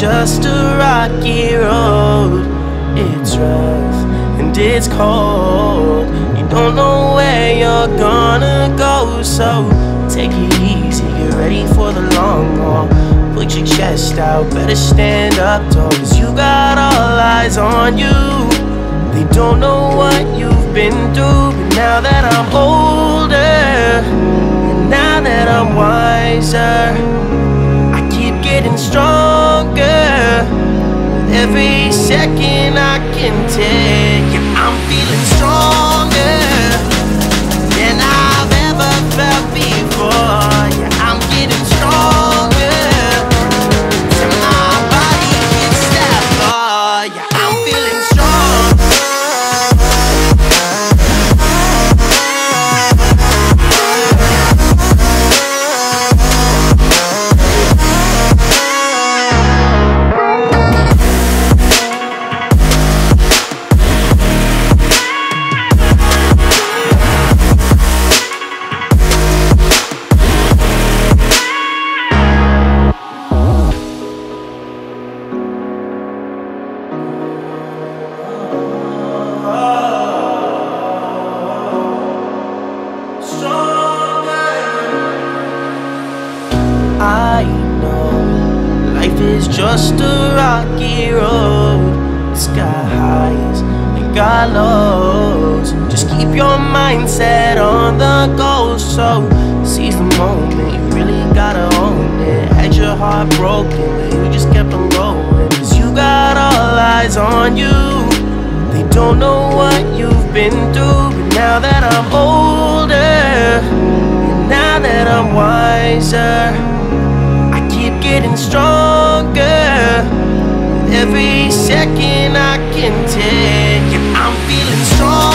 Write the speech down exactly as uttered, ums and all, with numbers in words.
just a rocky road. It's rough and it's cold. You don't know where you're gonna go, so take it easy, get ready for the long haul. Put your chest out, better stand up tall, cause you got all eyes on you. They don't know what you've been through. But now that I'm older, and now that I'm wiser, getting stronger every second I can take. Yeah, I'm feeling stronger than I've ever felt before. Yeah, I'm getting stronger till my body hits that bar. Yeah, I'm feeling strong. I know life is just a rocky road. It's got highs and got lows. Just keep your mindset on the goal, so seize the moment. You really gotta own it. Had your heart broken, but you just kept on rolling, cause you got all eyes on you. They don't know what you've been through. But now that I'm older, and now that I'm wiser, getting stronger every second I can take. Yeah, I'm feeling strong.